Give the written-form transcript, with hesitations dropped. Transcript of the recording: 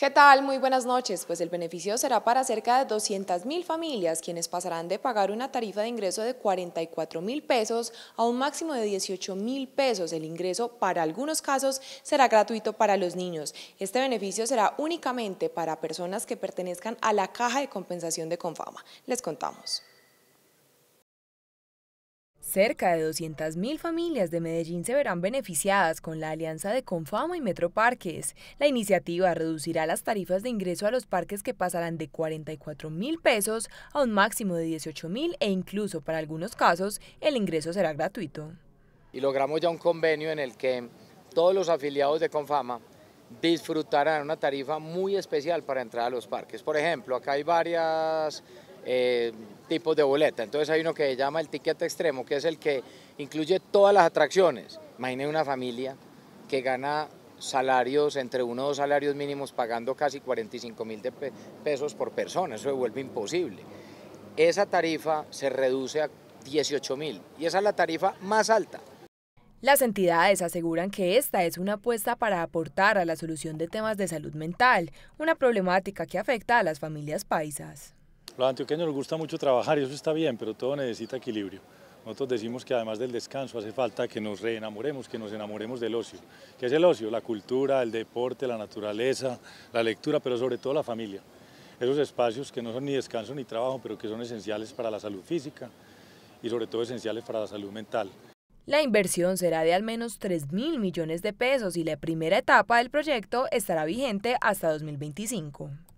¿Qué tal? Muy buenas noches. Pues el beneficio será para cerca de 200.000 familias, quienes pasarán de pagar una tarifa de ingreso de 44.000 pesos a un máximo de 18.000 pesos. El ingreso, para algunos casos, será gratuito para los niños. Este beneficio será únicamente para personas que pertenezcan a la Caja de Compensación de Comfama. Les contamos. Cerca de 200.000 familias de Medellín se verán beneficiadas con la alianza de Comfama y Metroparques. La iniciativa reducirá las tarifas de ingreso a los parques, que pasarán de 44.000 pesos a un máximo de 18.000, e incluso para algunos casos el ingreso será gratuito. Y logramos ya un convenio en el que todos los afiliados de Comfama disfrutarán una tarifa muy especial para entrar a los parques. Por ejemplo, acá hay varias tipos de boleta. Entonces hay uno que se llama el tiquete extremo, que es el que incluye todas las atracciones. Imaginen una familia que gana salarios, entre uno o dos salarios mínimos, pagando casi 45.000 pesos por persona. Eso se vuelve imposible. Esa tarifa se reduce a 18.000, y esa es la tarifa más alta. Las entidades aseguran que esta es una apuesta para aportar a la solución de temas de salud mental, una problemática que afecta a las familias paisas. A los antioqueños nos gusta mucho trabajar, y eso está bien, pero todo necesita equilibrio. Nosotros decimos que además del descanso hace falta que nos reenamoremos, que nos enamoremos del ocio. ¿Qué es el ocio? La cultura, el deporte, la naturaleza, la lectura, pero sobre todo la familia. Esos espacios que no son ni descanso ni trabajo, pero que son esenciales para la salud física y sobre todo esenciales para la salud mental. La inversión será de al menos 3.000 millones de pesos, y la primera etapa del proyecto estará vigente hasta 2025.